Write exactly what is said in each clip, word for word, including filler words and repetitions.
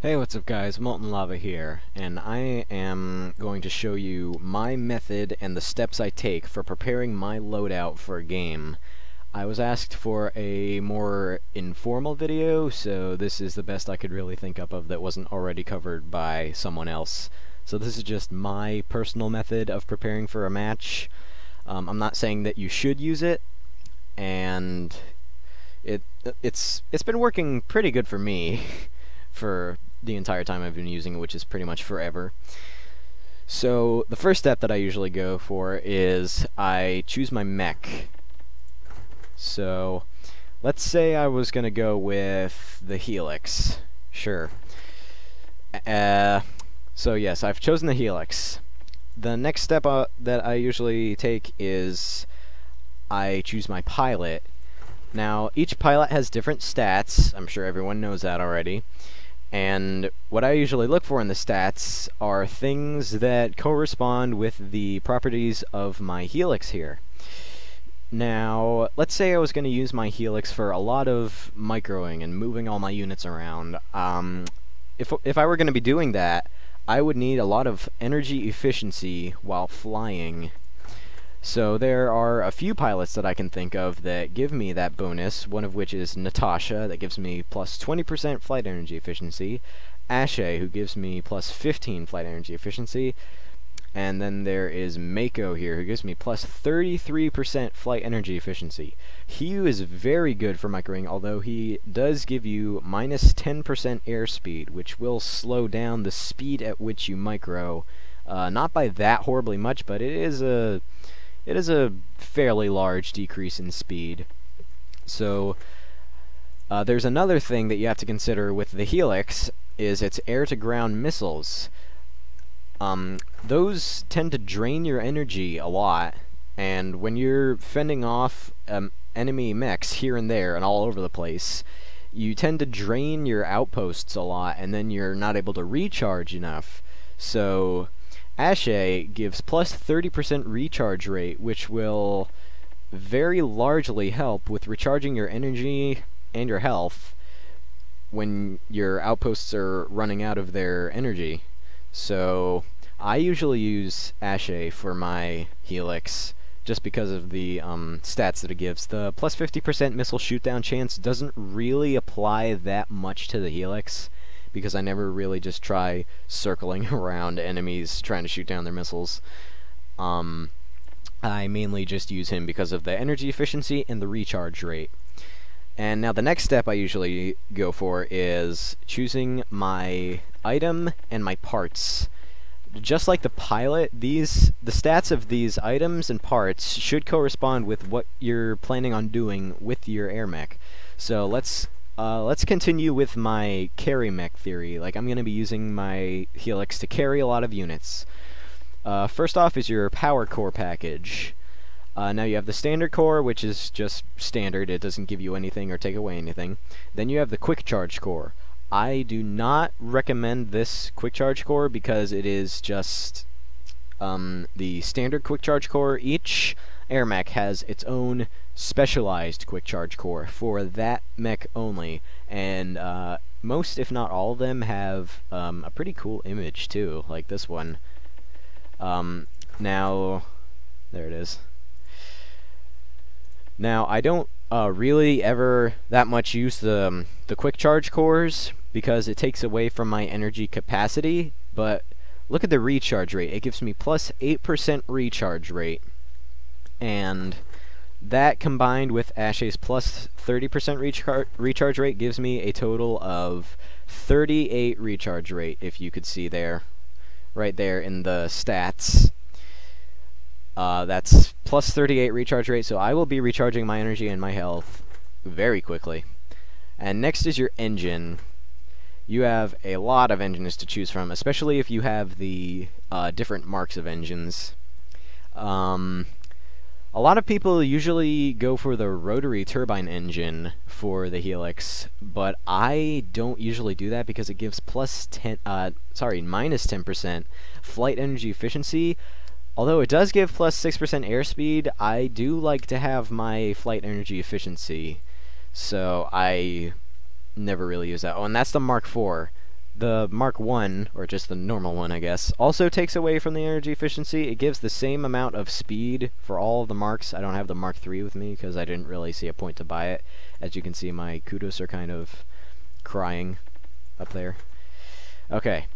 Hey, what's up guys, Molten Lava here, and I am going to show you my method and the steps I take for preparing my loadout for a game. I was asked for a more informal video, so this is the best I could really think up of that wasn't already covered by someone else. So this is just my personal method of preparing for a match. Um, I'm not saying that you should use it, and it it's it's been working pretty good for me for the entire time I've been using it, which is pretty much forever. So the first step that I usually go for is I choose my mech. So let's say I was gonna go with the Helix, sure. Uh, so yes, I've chosen the Helix. The next step uh, that I usually take is I choose my pilot. Now each pilot has different stats, I'm sure everyone knows that already. And what I usually look for in the stats are things that correspond with the properties of my Helix here. Now, let's say I was going to use my Helix for a lot of microing and moving all my units around. Um, if, if I were going to be doing that, I would need a lot of energy efficiency while flying. So there are a few pilots that I can think of that give me that bonus, one of which is Natasha, that gives me plus twenty percent flight energy efficiency, Ashe, who gives me plus fifteen flight energy efficiency, and then there is Mako here, who gives me plus thirty-three percent flight energy efficiency. He is very good for microing, although he does give you minus ten percent airspeed, which will slow down the speed at which you micro, uh, not by that horribly much, but it is a... It is a fairly large decrease in speed. So uh, there's another thing that you have to consider with the Helix is its air-to-ground missiles. Um, those tend to drain your energy a lot, and when you're fending off um, enemy mechs here and there and all over the place, you tend to drain your outposts a lot, and then you're not able to recharge enough. So Ashe gives plus thirty percent recharge rate, which will very largely help with recharging your energy and your health when your outposts are running out of their energy. So I usually use Ashe for my Helix just because of the um, stats that it gives. The plus fifty percent missile shootdown chance doesn't really apply that much to the Helix, because I never really just try circling around enemies trying to shoot down their missiles. Um, I mainly just use him because of the energy efficiency and the recharge rate. And now the next step I usually go for is choosing my item and my parts. Just like the pilot, these the stats of these items and parts should correspond with what you're planning on doing with your air mech. So let's Uh, let's continue with my carry mech theory. Like, I'm going to be using my Helix to carry a lot of units. Uh, first off is your power core package. Uh, now you have the standard core, which is just standard. It doesn't give you anything or take away anything. Then you have the quick charge core. I do not recommend this quick charge core because it is just um, the standard quick charge core. Each air mech has its own specialized quick charge core for that mech only, and uh, most if not all of them have um, a pretty cool image too, like this one. Um, now there it is. Now I don't uh, really ever that much use the, um, the quick charge cores because it takes away from my energy capacity, but look at the recharge rate. It gives me plus eight percent recharge rate, and that combined with Ashe's plus thirty percent rechar recharge rate gives me a total of thirty-eight recharge rate, if you could see there, right there in the stats. Uh, that's plus thirty-eight recharge rate, so I will be recharging my energy and my health very quickly. And next is your engine. You have a lot of engines to choose from, especially if you have the uh, different marks of engines. Um... A lot of people usually go for the Rotary Turbine Engine for the Helix, but I don't usually do that because it gives plus ten, uh, sorry, minus ten percent flight energy efficiency. Although it does give plus six percent airspeed, I do like to have my flight energy efficiency, so I never really use that. Oh, and that's the Mark four. The Mark one, or just the normal one, I guess, also takes away from the energy efficiency. It gives the same amount of speed for all of the Marks. I don't have the Mark three with me because I didn't really see a point to buy it. As you can see, my kudos are kind of crying up there. Okay.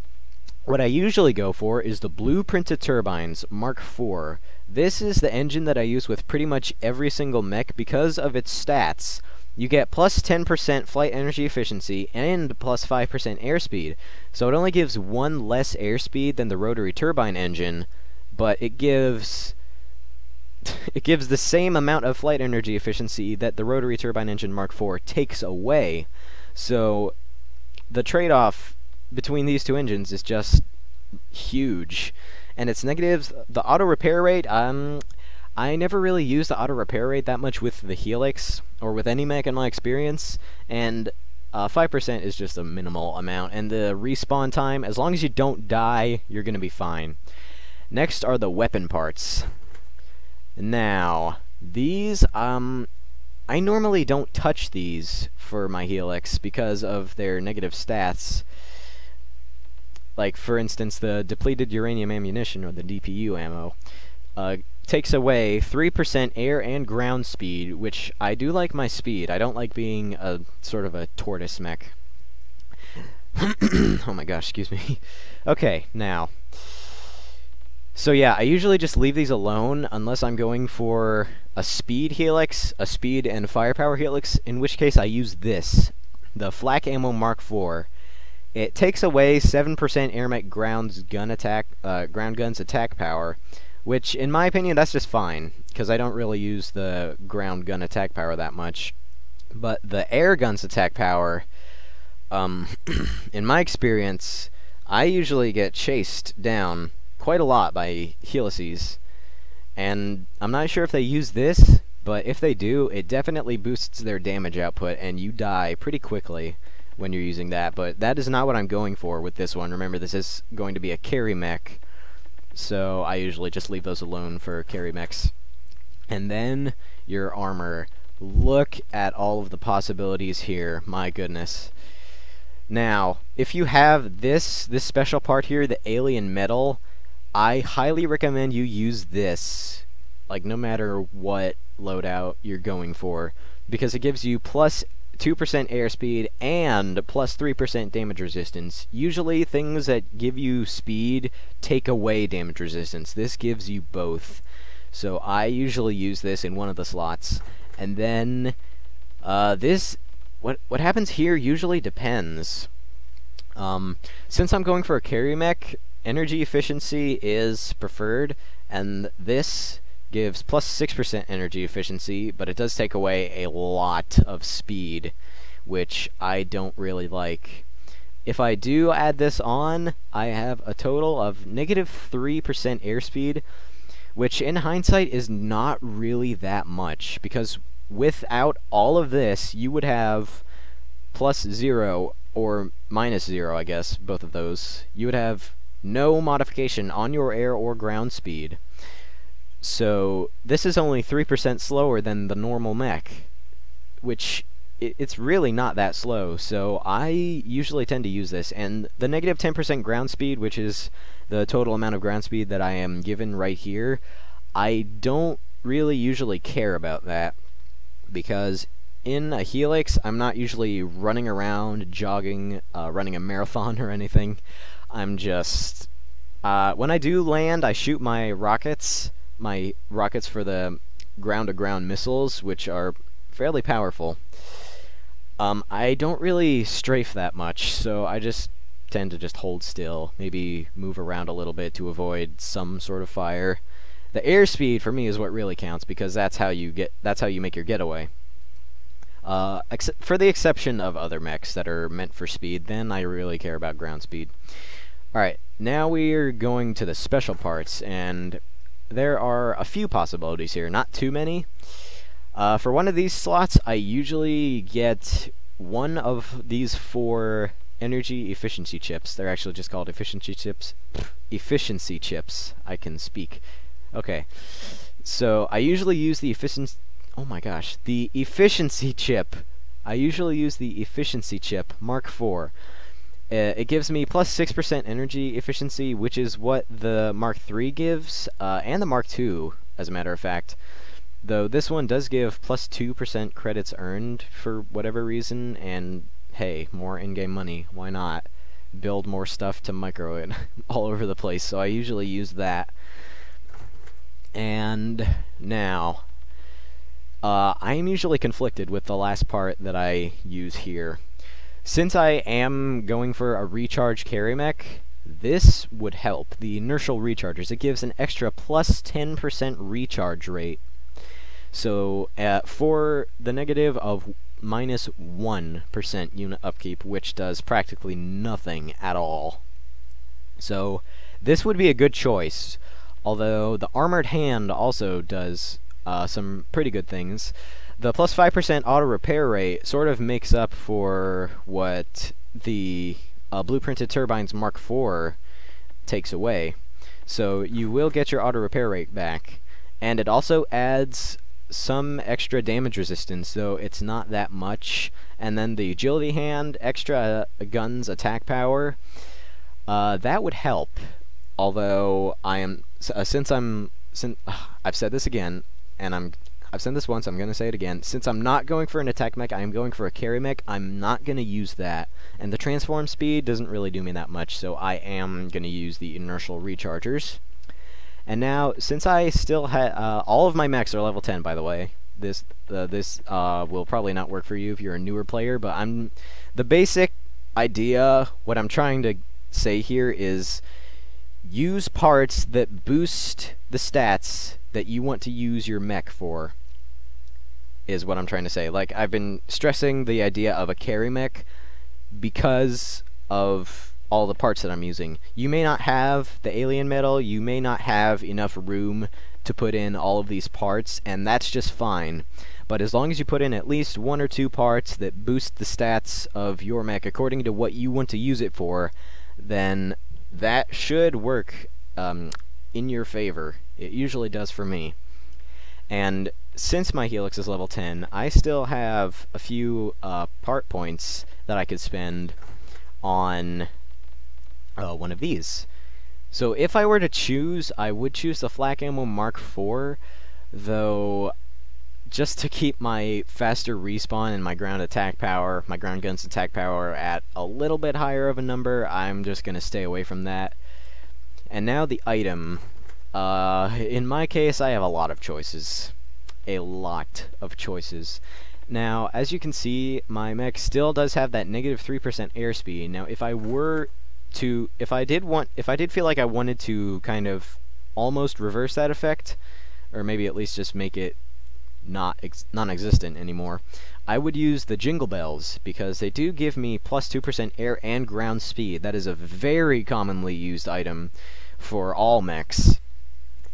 What I usually go for is the Blueprinted Turbines Mark four. This is the engine that I use with pretty much every single mech because of its stats. You get plus ten percent flight energy efficiency and plus five percent airspeed, so it only gives one less airspeed than the rotary turbine engine, but it gives it gives the same amount of flight energy efficiency that the rotary turbine engine Mark four takes away. So the trade-off between these two engines is just huge, and its negatives. The auto repair rate. Um, I never really used the auto repair rate that much with the Helix, or with any mech in my experience, and uh, five percent is just a minimal amount, and the respawn time, as long as you don't die, you're gonna be fine. Next are the weapon parts. Now, these, um, I normally don't touch these for my Helix because of their negative stats. Like, for instance, the depleted uranium ammunition, or the D P U ammo, uh, takes away three percent air and ground speed, which I do like my speed. I don't like being a sort of a tortoise mech. Oh my gosh, excuse me. Okay, now. So yeah, I usually just leave these alone unless I'm going for a speed helix, a speed and firepower helix, in which case I use this, the Flak Ammo Mark four. It takes away seven percent air mech ground gun attack, uh, ground gun's attack power, which, in my opinion, that's just fine, because I don't really use the ground gun attack power that much. But the air gun's attack power, um, in my experience, I usually get chased down quite a lot by helices. And I'm not sure if they use this, but if they do, it definitely boosts their damage output, and you die pretty quickly when you're using that. But that is not what I'm going for with this one. Remember, this is going to be a carry mech, so I usually just leave those alone for carry mechs. And then your armor. Look at all of the possibilities here. My goodness. Now, if you have this this special part here, the alien metal, I highly recommend you use this, like, no matter what loadout you're going for, because it gives you plus two percent airspeed and plus three percent damage resistance. Usually things that give you speed take away damage resistance. This gives you both. So I usually use this in one of the slots. And then uh, this, what what happens here usually depends. Um, since I'm going for a carry mech, energy efficiency is preferred, and this gives plus six percent energy efficiency, but it does take away a lot of speed, which I don't really like. If I do add this on, I have a total of negative three percent airspeed, which in hindsight is not really that much, because without all of this, you would have plus zero, or minus zero, I guess, both of those. You would have no modification on your air or ground speed. So this is only three percent slower than the normal mech, which it, it's really not that slow, so I usually tend to use this. And the negative ten percent ground speed, which is the total amount of ground speed that I am given right here, I don't really usually care about that, because in a Helix, I'm not usually running around, jogging, uh, running a marathon or anything. I'm just... Uh, when I do land, I shoot my rockets, my rockets for the ground-to-ground missiles, which are fairly powerful. Um, I don't really strafe that much, so I just tend to just hold still, maybe move around a little bit to avoid some sort of fire. The airspeed for me is what really counts, because that's how you get that's how you make your getaway. Uh, ex for the exception of other mechs that are meant for speed, then I really care about ground speed. Alright, now we're going to the special parts, and there are a few possibilities here, not too many. Uh, for one of these slots, I usually get one of these four energy efficiency chips. They're actually just called efficiency chips. Efficiency chips. I can speak. Okay. So I usually use the efficiency... Oh my gosh. The efficiency chip. I usually use the efficiency chip, Mark four. Uh, it gives me plus six percent energy efficiency, which is what the Mark three gives, uh, and the Mark two, as a matter of fact. Though this one does give plus two percent credits earned for whatever reason, and hey, more in-game money, why not? Build more stuff to micro it all over the place, so I usually use that. And now, uh, I am usually conflicted with the last part that I use here. Since I am going for a recharge carry mech, this would help. The inertial rechargers, it gives an extra plus ten percent recharge rate. So uh, for the negative of minus one percent unit upkeep, which does practically nothing at all. So this would be a good choice, although the armored hand also does uh, some pretty good things. The plus five percent auto repair rate sort of makes up for what the uh, Blueprinted Turbines Mark four takes away. So you will get your auto repair rate back. And it also adds some extra damage resistance, though it's not that much. And then the agility hand, extra uh, guns attack power, uh, that would help. Although I am, uh, since I'm, since uh, I've said this again, and I'm I've said this once, I'm going to say it again. Since I'm not going for an attack mech, I am going for a carry mech, I'm not going to use that. And the transform speed doesn't really do me that much, so I am going to use the inertial rechargers. And now, since I still had... Uh, all of my mechs are level ten, by the way. This uh, this uh, will probably not work for you if you're a newer player, but I'm... The basic idea, what I'm trying to say here is use parts that boost the stats that you want to use your mech for. Is what I'm trying to say. Like, I've been stressing the idea of a carry mech because of all the parts that I'm using. You may not have the alien metal, you may not have enough room to put in all of these parts, and that's just fine. But as long as you put in at least one or two parts that boost the stats of your mech according to what you want to use it for, then that should work um, in your favor. It usually does for me. And since my Helix is level ten, I still have a few uh, part points that I could spend on uh, one of these. So if I were to choose, I would choose the Flak Ammo Mark four, though just to keep my faster respawn and my ground attack power, my ground guns attack power at a little bit higher of a number, I'm just going to stay away from that. And now the item. Uh, in my case, I have a lot of choices. A lot of choices. Now, as you can see, my mech still does have that negative three percent airspeed. Now, if I were to, if I did want, if I did feel like I wanted to kind of almost reverse that effect, or maybe at least just make it not ex non-existent anymore, I would use the Jingle Bells, because they do give me plus two percent air and ground speed. That is a very commonly used item for all mechs.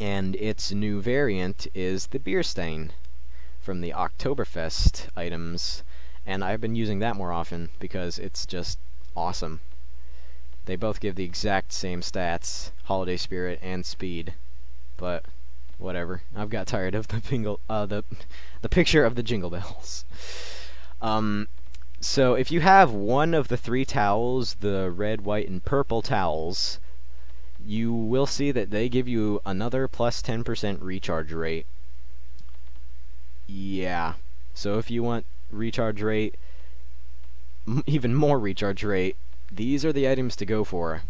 And its new variant is the beer stain from the Oktoberfest items, and I've been using that more often because it's just awesome. They both give the exact same stats, holiday spirit and speed, but whatever. I've got tired of the jingle, uh, the the picture of the Jingle Bells. Um, so if you have one of the three towels, the red, white, and purple towels, you will see that they give you another plus ten percent recharge rate. Yeah. So if you want recharge rate, m even more recharge rate, these are the items to go for.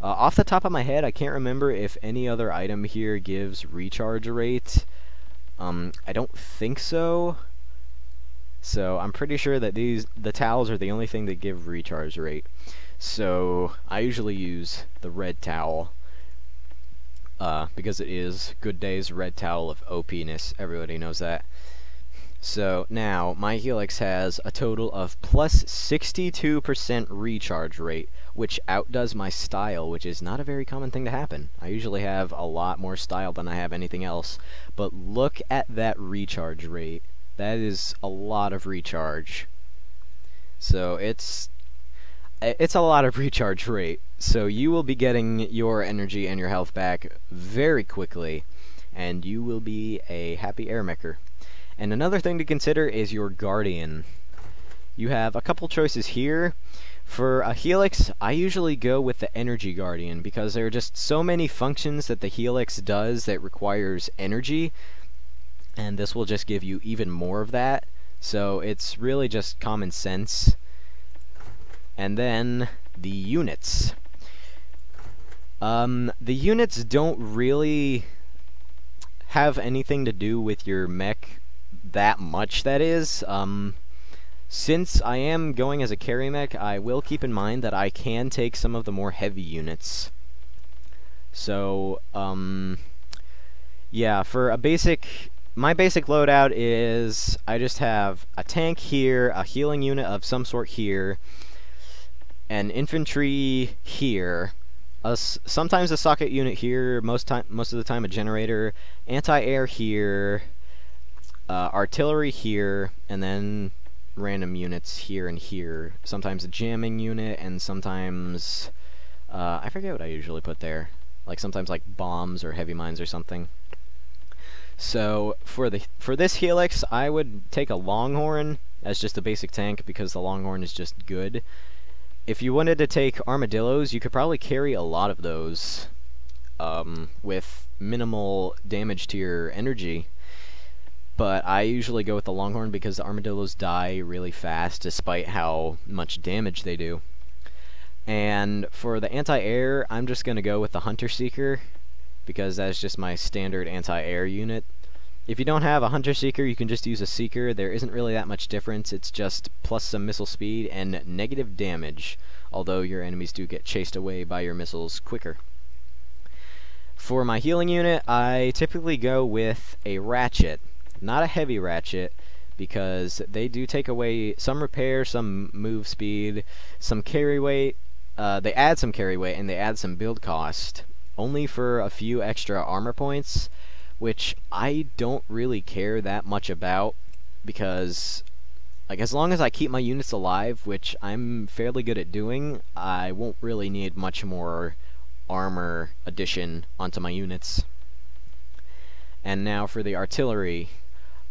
Uh, off the top of my head, I can't remember if any other item here gives recharge rate. Um, I don't think so. So I'm pretty sure that these the towels are the only thing that give recharge rate. So I usually use the red towel uh, because it is Good Day's red towel of O P-ness. Everybody knows that. So now my Helix has a total of plus sixty-two percent recharge rate, which outdoes my style, which is not a very common thing to happen. I usually have a lot more style than I have anything else, but look at that recharge rate. That is a lot of recharge. So it's It's a lot of recharge rate, so you will be getting your energy and your health back very quickly, and you will be a happy air mecher. And another thing to consider is your Guardian. You have a couple choices here. For a Helix, I usually go with the Energy Guardian, because there are just so many functions that the Helix does that requires energy, and this will just give you even more of that, so it's really just common sense. And then the units. Um, the units don't really have anything to do with your mech that much, that is. Um, Since I am going as a carry mech, I will keep in mind that I can take some of the more heavy units. So, um, yeah, for a basic, my basic loadout is I just have a tank here, a healing unit of some sort here, an infantry here, a s sometimes a socket unit here, most time, most of the time a generator, anti-air here, uh, artillery here, and then random units here and here. Sometimes a jamming unit, and sometimes uh, I forget what I usually put there. Like sometimes like bombs or heavy mines or something. So for the for this Helix, I would take a Longhorn as just a basic tank, because the Longhorn is just good. If you wanted to take armadillos, you could probably carry a lot of those um, with minimal damage to your energy. But I usually go with the Longhorn because the armadillos die really fast despite how much damage they do. And for the anti-air, I'm just going to go with the Hunter Seeker, because that's just my standard anti-air unit. If you don't have a Hunter Seeker, you can just use a Seeker. There isn't really that much difference. It's just plus some missile speed and negative damage, although your enemies do get chased away by your missiles quicker. For my healing unit, I typically go with a Ratchet. Not a heavy Ratchet, because they do take away some repair, some move speed, some carry weight. Uh, they add some carry weight, and they add some build cost, only for a few extra armor points, which I don't really care that much about, because like as long as I keep my units alive, which I'm fairly good at doing, I won't really need much more armor addition onto my units. And now for the artillery.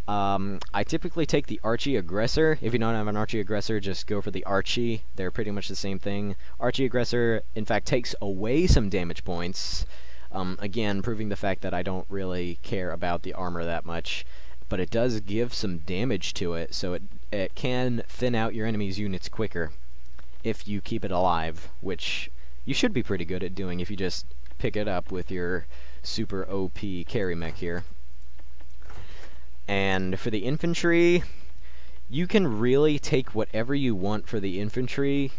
Um, I typically take the Archie Aggressor. If you don't have an Archie Aggressor, just go for the Archie. They're pretty much the same thing. Archie Aggressor, in fact, takes away some damage points. Um, again, proving the fact that I don't really care about the armor that much. But it does give some damage to it, so it, it can thin out your enemy's units quicker if you keep it alive, which you should be pretty good at doing if you just pick it up with your super O P carry mech here. And for the infantry, you can really take whatever you want for the infantry.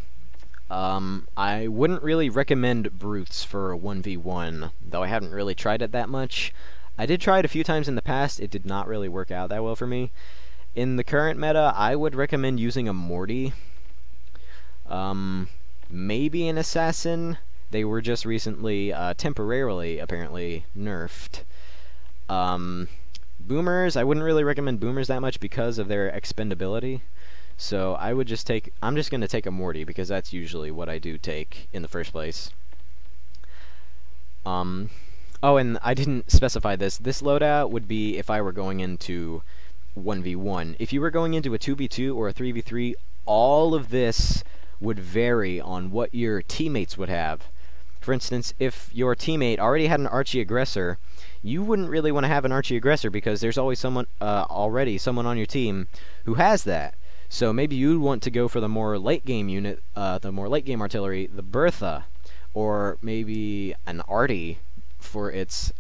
Um, I wouldn't really recommend brutes for a one v one, though I haven't really tried it that much. I did try it a few times in the past. It did not really work out that well for me. In the current meta, I would recommend using a Morty. Um, maybe an assassin. They were just recently, uh, temporarily, apparently, nerfed. Um, boomers, I wouldn't really recommend boomers that much because of their expendability. So I would just take, I'm just going to take a Morty, because that's usually what I do take in the first place. Um, oh, and I didn't specify this. This loadout would be if I were going into one v one. If you were going into a two v two or a three v three, all of this would vary on what your teammates would have. For instance, if your teammate already had an Archie Aggressor, you wouldn't really want to have an Archie Aggressor, because there's always someone uh, already someone on your team who has that. So maybe you'd want to go for the more late game unit, uh, the more late game artillery, the Bertha, or maybe an Artie for its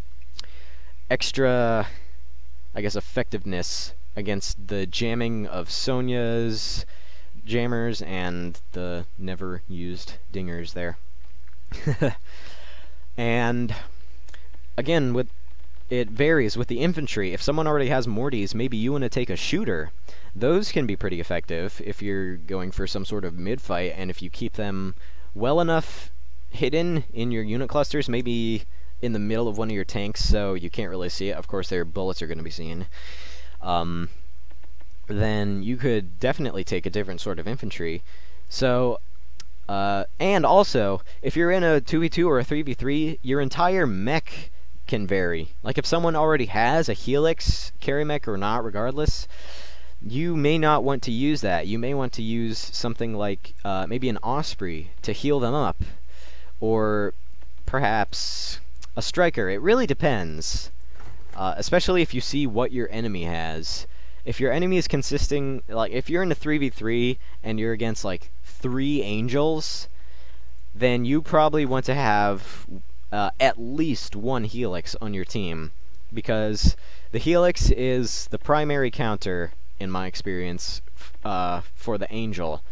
extra, I guess, effectiveness against the jamming of Sonya's jammers and the never used dingers there. And again, with it varies with the infantry. If someone already has Mortys, maybe you want to take a shooter. Those can be pretty effective if you're going for some sort of mid-fight, and if you keep them well enough hidden in your unit clusters, maybe in the middle of one of your tanks so you can't really see it. Of course, their bullets are going to be seen. Um, then you could definitely take a different sort of infantry. So, uh, and also, if you're in a two v two or a three v three, your entire mech can vary. Like, if someone already has a Helix carry mech or not, regardless, you may not want to use that. You may want to use something like uh, maybe an Osprey to heal them up, or perhaps a Striker. It really depends, uh, especially if you see what your enemy has. If your enemy is consisting, like, if you're in a three v three and you're against, like, three Angels, then you probably want to have uh, at least one Helix on your team, because the Helix is the primary counter, in my experience, f uh, for the Angel.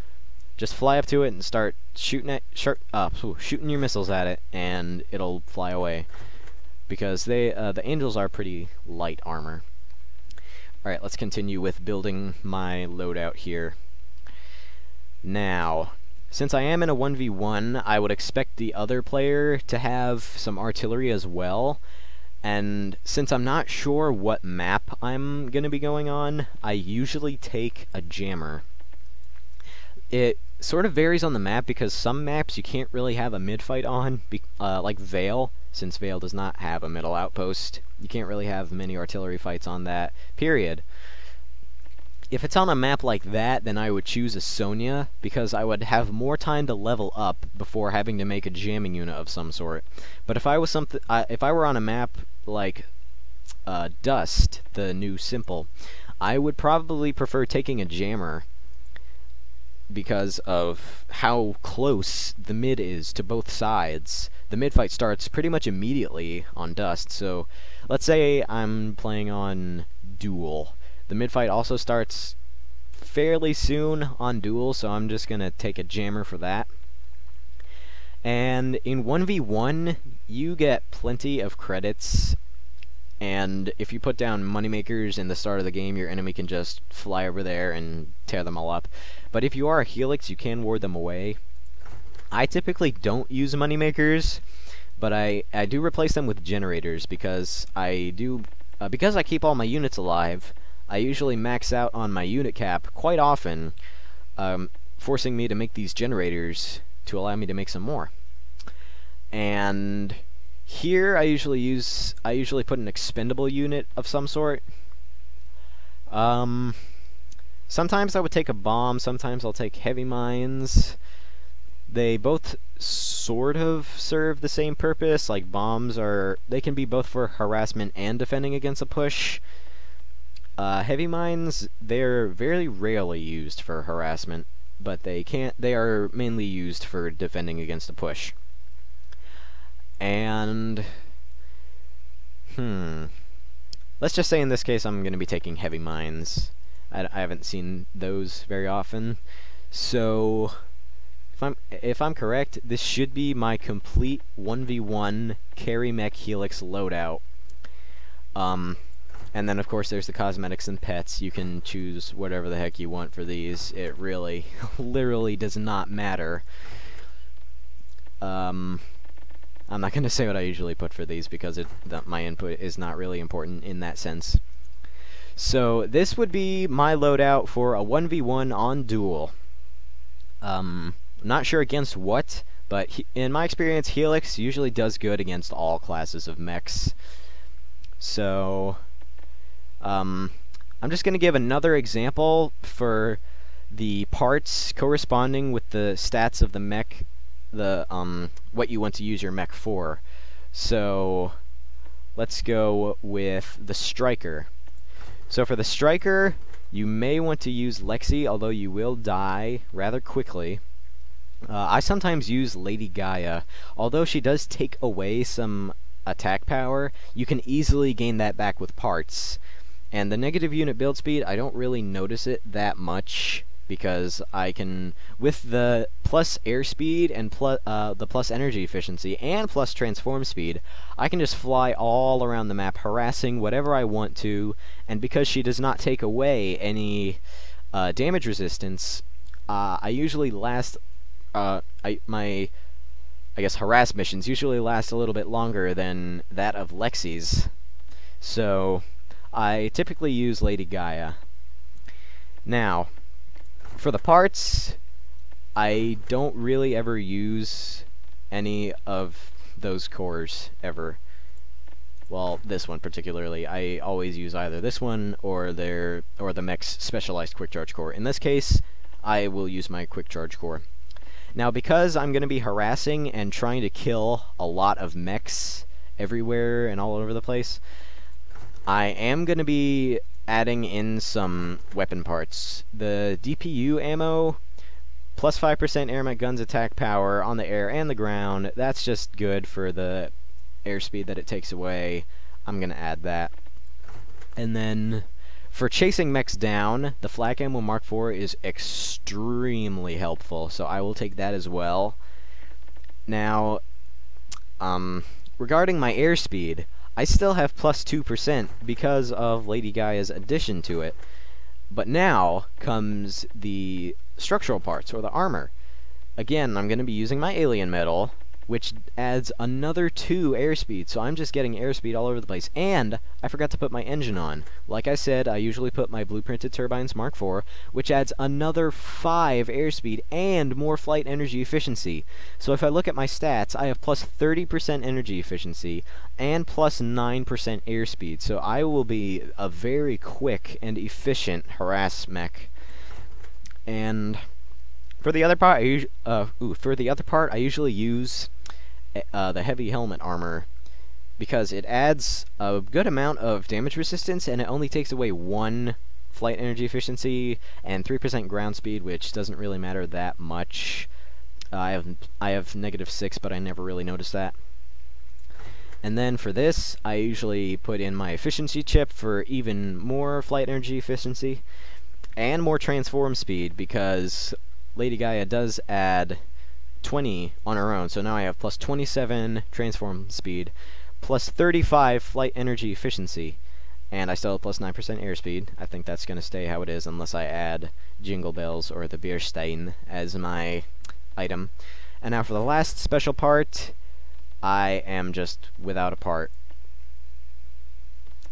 Just fly up to it and start shooting at, sh uh, shooting your missiles at it, and it'll fly away, because they, uh, the Angels are pretty light armor. Alright, let's continue with building my loadout here. Now, since I am in a one v one, I would expect the other player to have some artillery as well, and since I'm not sure what map I'm going to be going on, I usually take a jammer. It sort of varies on the map, because some maps you can't really have a mid-fight on, be uh, like Vale. Since Vale does not have a middle outpost, you can't really have many artillery fights on that, period. If it's on a map like that, then I would choose a Sonya, because I would have more time to level up before having to make a jamming unit of some sort. But if I was something, uh, if I were on a map like uh, Dust, the new Simple, I would probably prefer taking a jammer, because of how close the mid is to both sides. The mid fight starts pretty much immediately on Dust, so let's say I'm playing on Duel. The mid fight also starts fairly soon on Duel, so I'm just gonna take a jammer for that. And in one v one, you get plenty of credits, and if you put down moneymakers in the start of the game, your enemy can just fly over there and tear them all up. But if you are a Helix, you can ward them away. I typically don't use moneymakers, but I, I do replace them with generators, because I do uh, because I keep all my units alive. I usually max out on my unit cap quite often, um, forcing me to make these generators to allow me to make some more. And here I usually use I usually put an expendable unit of some sort. Um, sometimes I would take a bomb, sometimes I'll take heavy mines. They both sort of serve the same purpose. Like, bombs are, they can be both for harassment and defending against a push. Uh, heavy mines, they're very rarely used for harassment, but they can't they are mainly used for defending against a push. And hmm let's just say in this case I'm going to be taking heavy mines. I, I haven't seen those very often, so if I'm if I'm correct, this should be my complete one v one carry mech Helix loadout. Um and then of course there's the cosmetics and pets. You can choose whatever the heck you want for these. It really literally does not matter. um I'm not going to say what I usually put for these, because it, that my input is not really important in that sense. So this would be my loadout for a one v one on Duel. Um, I'm not sure against what, but he, in my experience, Helix usually does good against all classes of mechs. So um, I'm just going to give another example for the parts corresponding with the stats of the mech, the um what you want to use your mech for. So let's go with the Striker. So for the Striker, you may want to use Lexi, although you will die rather quickly. uh, I sometimes use Lady Gaia, although she does take away some attack power. You can easily gain that back with parts, and the negative unit build speed, I don't really notice it that much, because I can, with the plus airspeed and plus uh, the plus energy efficiency and plus transform speed, I can just fly all around the map harassing whatever I want to, and because she does not take away any uh, damage resistance, uh, I usually last, uh, I, my, I guess harass missions usually last a little bit longer than that of Lexi's, so I typically use Lady Gaia. Now, for the parts, I don't really ever use any of those cores, ever. Well, this one particularly. I always use either this one or their or the mech's specialized quick charge core. In this case, I will use my quick charge core. Now, because I'm going to be harassing and trying to kill a lot of mechs everywhere and all over the place, I am going to be adding in some weapon parts. The D P U ammo, plus five percent air mech guns attack power on the air and the ground, that's just good for the airspeed that it takes away. I'm gonna add that. And then for chasing mechs down, the Flak Ammo Mark four is extremely helpful, so I will take that as well. Now, um, regarding my airspeed, I still have plus two percent because of Lady Gaia's addition to it, but now comes the structural parts, or the armor. Again, I'm gonna be using my alien metal, which adds another two airspeed, so I'm just getting airspeed all over the place. And I forgot to put my engine on. Like I said, I usually put my Blueprinted Turbines Mark four, which adds another five airspeed and more flight energy efficiency. So if I look at my stats, I have plus thirty percent energy efficiency and plus nine percent airspeed, so I will be a very quick and efficient harass mech. And for the other part, I usually uh, ooh, for the other part, I usually use Uh, the heavy helmet armor, because it adds a good amount of damage resistance and it only takes away one flight energy efficiency and three percent ground speed, which doesn't really matter that much. Uh, I have I have negative six, but I never really noticed that. And then for this, I usually put in my efficiency chip for even more flight energy efficiency and more transform speed, because Lady Gaia does add twenty on her own, so now I have plus twenty-seven transform speed, plus thirty-five flight energy efficiency, and I still have plus nine percent airspeed. I think that's going to stay how it is unless I add Jingle Bells or the beer stain as my item. And now for the last special part, I am just without a part.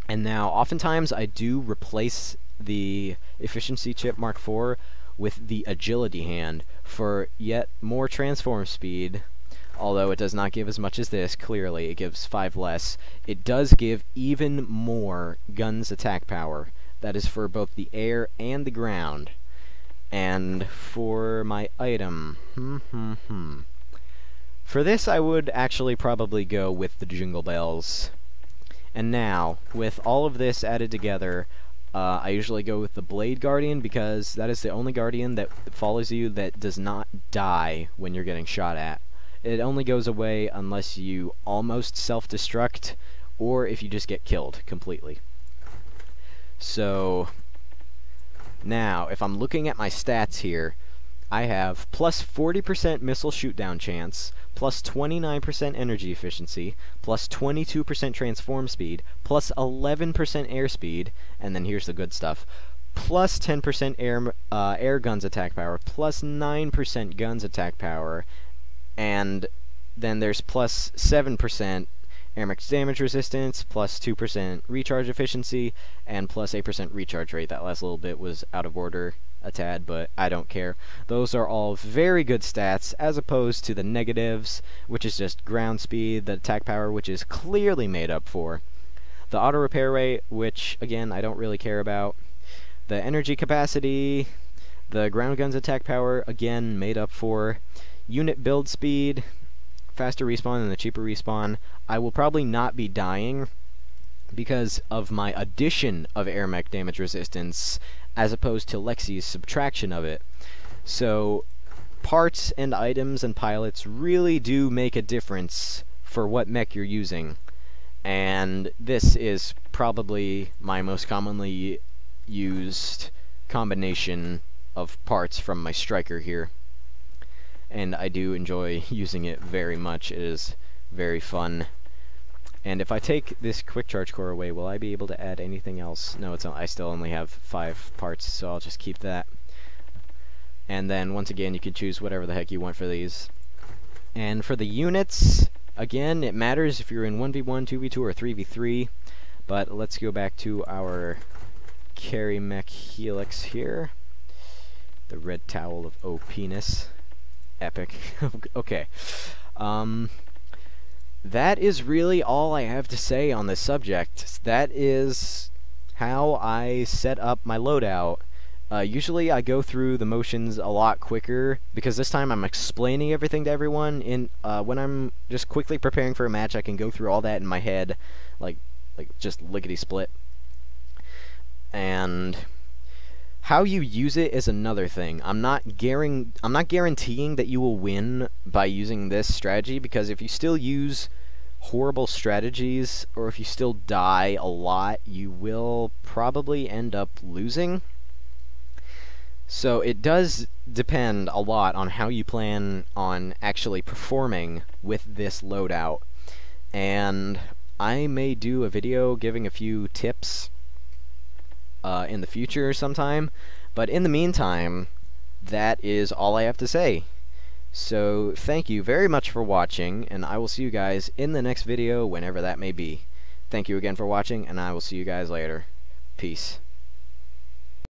And now, oftentimes I do replace the efficiency chip Mark four with the agility hand for yet more transform speed, although it does not give as much as this, clearly. It gives five less. It does give even more guns attack power. That is for both the air and the ground. And for my item, hmm, hmm, hmm. For this, I would actually probably go with the Jingle Bells. And now, with all of this added together, Uh, I usually go with the Blade Guardian, because that is the only Guardian that follows you that does not die when you're getting shot at. It only goes away unless you almost self-destruct, or if you just get killed completely. So now, if I'm looking at my stats here, I have plus forty percent missile shoot-down chance, plus twenty-nine percent energy efficiency, plus twenty-two percent transform speed, plus eleven percent airspeed, and then here's the good stuff, plus ten percent air, uh, air guns attack power, plus nine percent guns attack power, and then there's plus seven percent air max damage resistance, plus two percent recharge efficiency, and plus eight percent recharge rate. That last little bit was out of order a tad, but I don't care. Those are all very good stats, as opposed to the negatives, which is just ground speed, the attack power, which is clearly made up for, the auto repair rate, which again I don't really care about, the energy capacity, the ground guns attack power, again made up for, unit build speed, faster respawn and the cheaper respawn. I will probably not be dying because of my addition of air mech damage resistance, as opposed to Lexi's subtraction of it. So parts and items and pilots really do make a difference for what mech you're using. And this is probably my most commonly used combination of parts from my Striker here. And I do enjoy using it very much. It is very fun. And if I take this quick charge core away, will I be able to add anything else? No, it's not. I still only have five parts, so I'll just keep that. And then, once again, you can choose whatever the heck you want for these. And for the units, again, it matters if you're in one v one, two v two, or three v three. But let's go back to our carry mech Helix here. The red towel of O-penis. Epic. Okay. Um... that is really all I have to say on this subject. That is how I set up my loadout. Uh, usually I go through the motions a lot quicker, because this time I'm explaining everything to everyone, and uh, when I'm just quickly preparing for a match, I can go through all that in my head, like, like just lickety-split. And how you use it is another thing. I'm not guaran- I'm not guaranteeing that you will win by using this strategy, because if you still use horrible strategies, or if you still die a lot, you will probably end up losing. So it does depend a lot on how you plan on actually performing with this loadout. And I may do a video giving a few tips uh, in the future sometime, but in the meantime, that is all I have to say. So thank you very much for watching, and I will see you guys in the next video, whenever that may be. Thank you again for watching, and I will see you guys later. Peace.